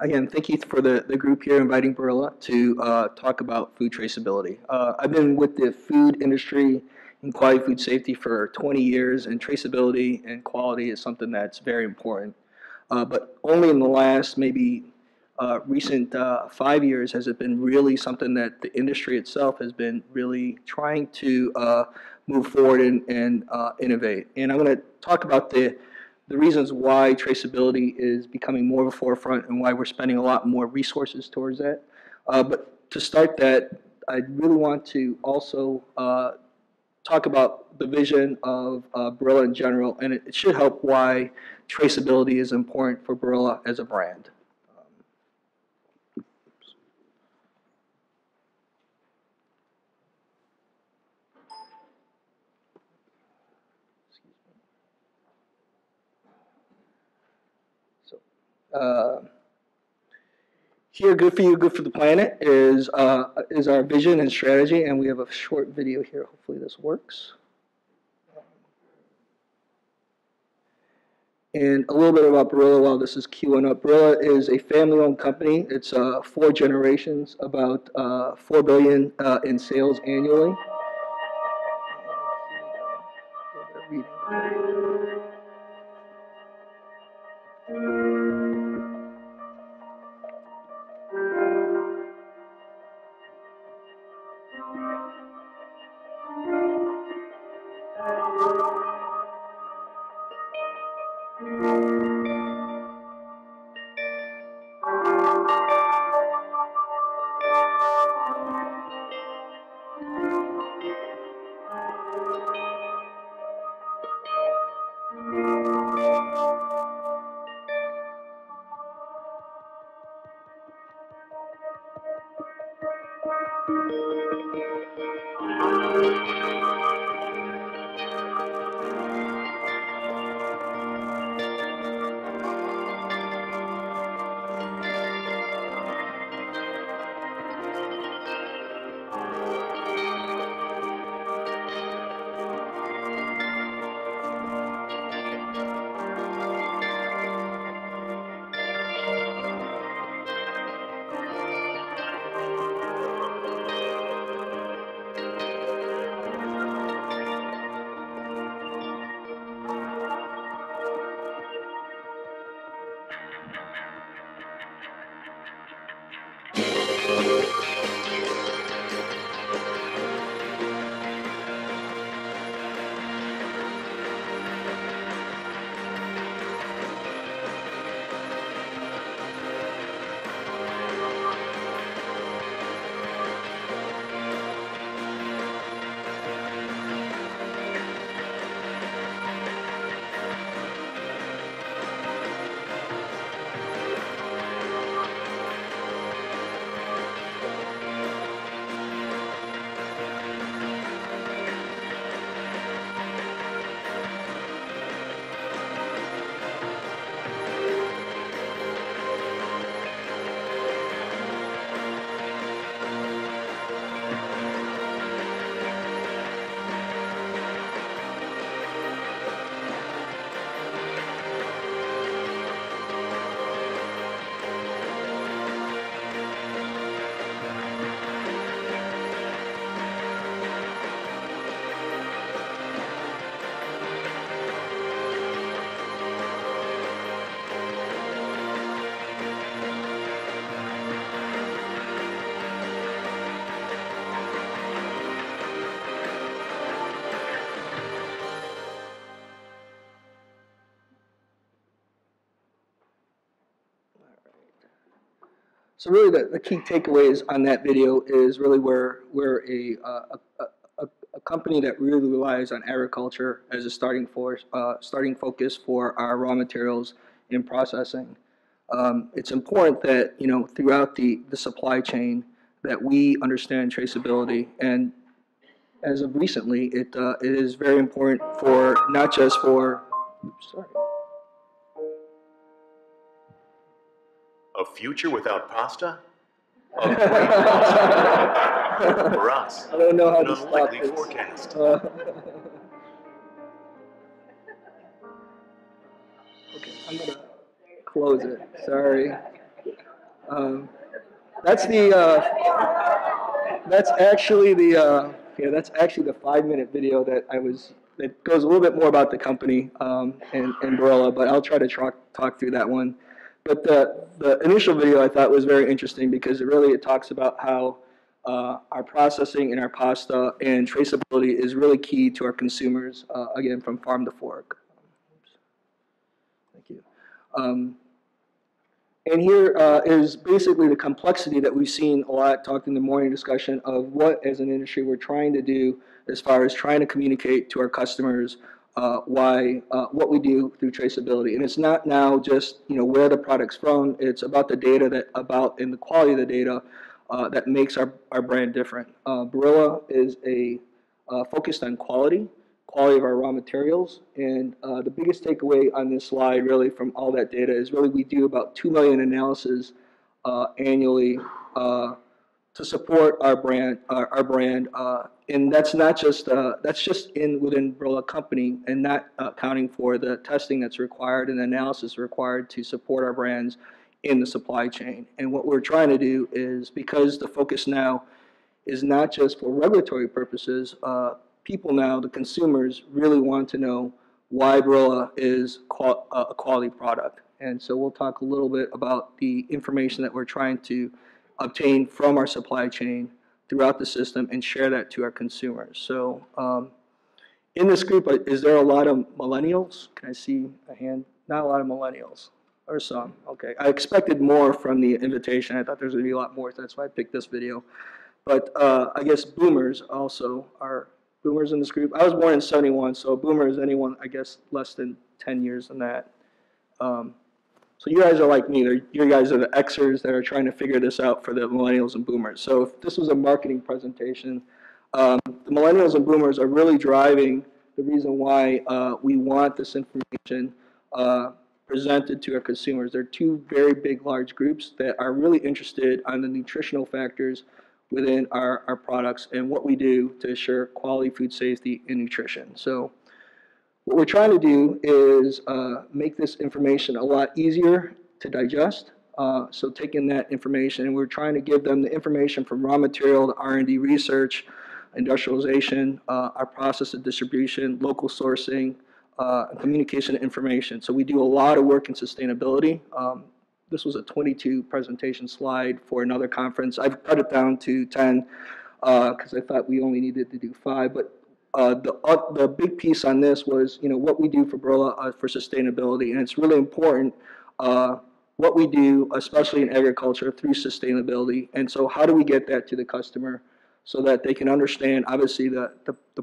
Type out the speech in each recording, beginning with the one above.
Again, thank you for the group here inviting Barilla to talk about food traceability. I've been with the food industry and quality food safety for 20 years, and traceability and quality is something that's very important. But only in the last maybe recent 5 years has it been really something that the industry itself has been really trying to move forward and innovate. And I'm going to talk about the reasons why traceability is becoming more of a forefront and why we're spending a lot more resources towards that. But to start that, I really want to also talk about the vision of Barilla in general, and it should help why traceability is important for Barilla as a brand. Here, good for you, good for the planet is our vision and strategy, and we have a short video here. Hopefully this works. And a little bit about Barilla while this is queuing up. Barilla is a family-owned company. It's 4 generations, about $4 billion in sales annually. So really the key takeaways on that video is really we're a company that really relies on agriculture as a starting focus for our raw materials in processing. It's important that, you know, throughout the supply chain that we understand traceability, and as of recently it is very important for not just for, oops, sorry. A future without pasta? A great pasta. For us, I don't know how to stop this. Forecast. Okay, I'm going to close it. Sorry. That's actually the 5-minute video that goes a little bit more about the company and Barilla, but I'll try to talk through that one. But the initial video I thought was very interesting because it really talks about how our processing and our pasta and traceability is really key to our consumers, again, from farm to fork. Thank you. And here is basically the complexity that we've seen a lot talked in the morning discussion of what, as an industry, we're trying to do as far as trying to communicate to our customers what we do through traceability. And it's not now just, you know, where the product's from. It's about the data and the quality of the data that makes our brand different. Barilla is focused on quality of our raw materials, and the biggest takeaway on this slide really from all that data is really we do about 2 million analyses annually to support our brand, and that's not just within Barilla company, and not accounting for the testing that's required and the analysis required to support our brands in the supply chain. And what we're trying to do is, because the focus now is not just for regulatory purposes, people now, the consumers, really want to know why Barilla is a quality product. And so we'll talk a little bit about the information that we're trying to obtain from our supply chain throughout the system and share that to our consumers. So in this group, is there a lot of millennials? Can I see a hand? Not a lot of millennials, or some. Okay, I expected more from the invitation. I thought there was going to be a lot more, so that's why I picked this video. But I guess boomers also are. Boomers in this group. I was born in '71, so a boomer is anyone, I guess, less than 10 years than that. So you guys are like me. You guys are the Xers that are trying to figure this out for the millennials and boomers. So if this was a marketing presentation, the millennials and boomers are really driving the reason why we want this information presented to our consumers. They're two very big, large groups that are really interested on the nutritional factors within our products and what we do to assure quality food safety and nutrition. So what we're trying to do is make this information a lot easier to digest. So taking that information, and we're trying to give them the information from raw material to R&D research, industrialization, our process of distribution, local sourcing, communication and information. So we do a lot of work in sustainability. This was a 22 presentation slide for another conference. I've cut it down to 10 because I thought we only needed to do 5. But the big piece on this was, you know, what we do for Barilla for sustainability, and it's really important what we do, especially in agriculture, through sustainability. And so, how do we get that to the customer so that they can understand? Obviously, the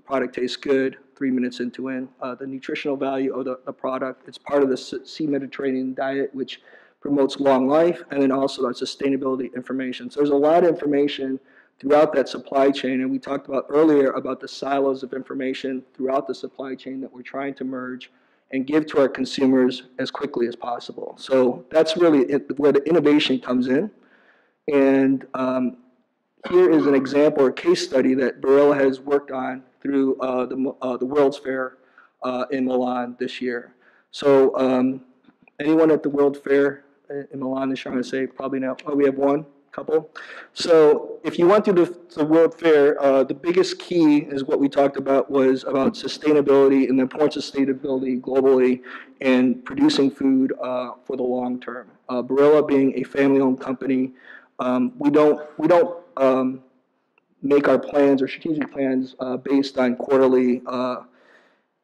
product tastes good 3 minutes in the nutritional value of the product. It's part of the Sea Mediterranean diet, which promotes long life, and then also that sustainability information. So there's a lot of information throughout that supply chain, and we talked about earlier about the silos of information throughout the supply chain that we're trying to merge and give to our consumers as quickly as possible. So that's really where the innovation comes in. And here is an example or case study that Barilla has worked on through the World's Fair in Milan this year. So anyone at the World Fair in Milan is trying to say, probably not. Oh, we have one couple. So if you went through the World Fair, the biggest key is what we talked about was about sustainability and the importance of sustainability globally and producing food for the long term. Barilla being a family-owned company, we don't make our plans or strategic plans based on quarterly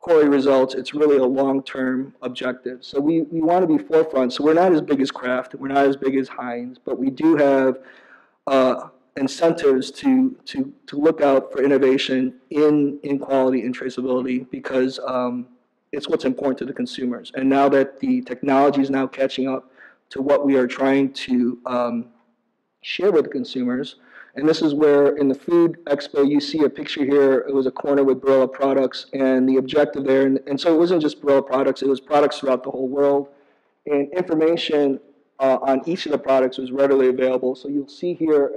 results. It's really a long-term objective. So we want to be forefront. So we're not as big as Kraft, we're not as big as Heinz, but we do have incentives to look out for innovation in quality and traceability because it's what's important to the consumers. And now that the technology is now catching up to what we are trying to share with the consumers. And this is where in the food expo, you see a picture here. It was a corner with Barilla products and the objective there. And so it wasn't just Barilla products, it was products throughout the whole world. And information on each of the products was readily available. So you'll see here,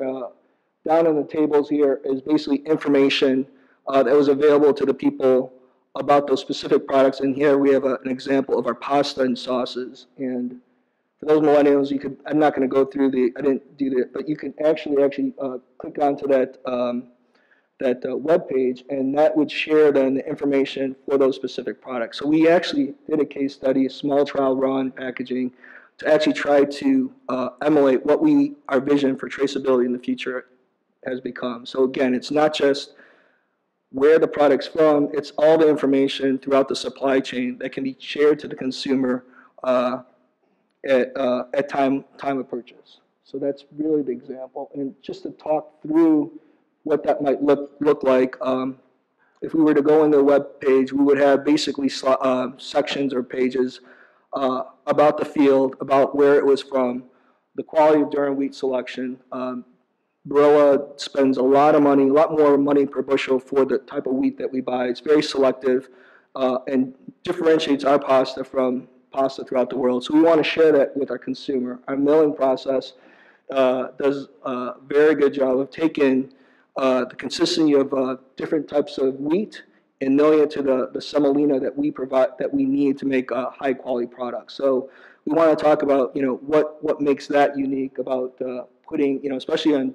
down on the tables here is basically information that was available to the people about those specific products. And here we have an example of our pasta and sauces. And For those millennials, you could, I'm not going to go through the, I didn't do that, but you can actually click onto that web page, and that would share then the information for those specific products. So we actually did a case study, a small trial run packaging, to actually try to emulate what we, our vision for traceability in the future has become. So again, it's not just where the product's from, it's all the information throughout the supply chain that can be shared to the consumer at time of purchase. So that's really the example. And just to talk through what that might look like. If we were to go into the web page, we would have basically sections or pages about the field, about where it was from, the quality of durum wheat selection. Barilla spends a lot of money, a lot more money per bushel for the type of wheat that we buy. It's very selective and differentiates our pasta from pasta throughout the world. So we want to share that with our consumer. Our milling process does a very good job of taking the consistency of different types of wheat and milling it to the semolina that we provide, that we need to make high quality products. So we want to talk about, you know, what makes that unique about putting, you know, especially on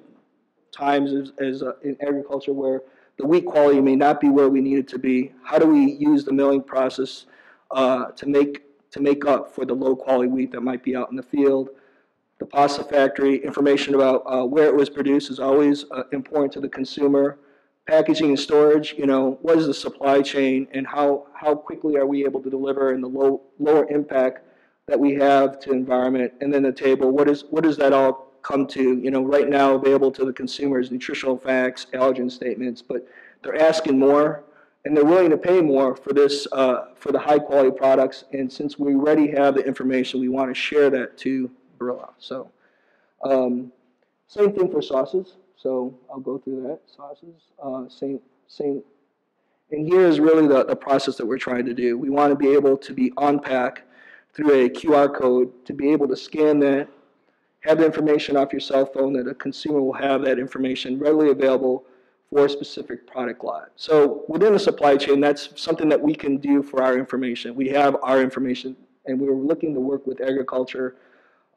times as in agriculture where the wheat quality may not be where we need it to be. How do we use the milling process to make up for the low quality wheat that might be out in the field? The pasta factory, information about where it was produced is always important to the consumer. Packaging and storage, you know, what is the supply chain and how quickly are we able to deliver and the lower impact that we have to environment. And then the table, what does that all come to? You know, right now available to the consumers, nutritional facts, allergen statements, but they're asking more and they're willing to pay more for this, for the high quality products. And since we already have the information, we want to share that to Barilla. So same thing for sauces. So I'll go through that. Sauces, same. And here is really the process that we're trying to do. We want to be able to be unpack through a QR code, to be able to scan that, have the information off your cell phone that a consumer will have that information readily available for a specific product lot. So within the supply chain, that's something that we can do for our information. We have our information, and we're looking to work with agriculture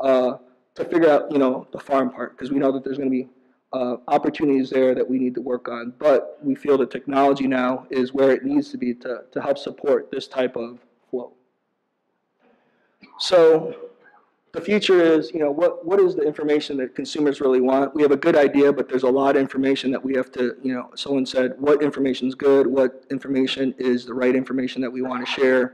to figure out, you know, the farm part, because we know that there's going to be opportunities there that we need to work on. But we feel that technology now is where it needs to be to help support this type of flow. So the future is, you know, what is the information that consumers really want? We have a good idea, but there's a lot of information that we have to, you know, someone said, what information is good? What information is the right information that we want to share?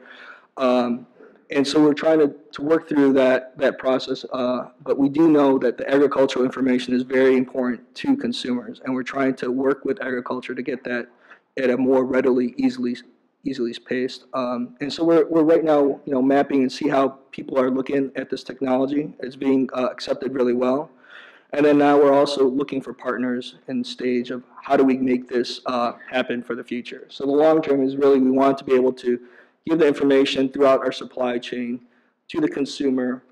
And so we're trying to work through that process, but we do know that the agricultural information is very important to consumers, and we're trying to work with agriculture to get that at a more readily, easily spaced. And so we're right now, you know, mapping and see how people are looking at this technology. It's being accepted really well. And then now we're also looking for partners in stage of how do we make this happen for the future. So the long term is really we want to be able to give the information throughout our supply chain to the consumer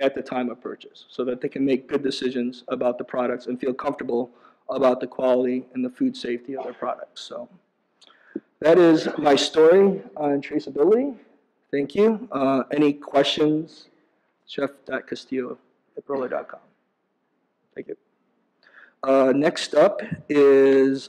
at the time of purchase so that they can make good decisions about the products and feel comfortable about the quality and the food safety of their products. So that is my story on traceability. Thank you. Any questions? Jeff.Castillo@Barilla.com. Thank you. Next up is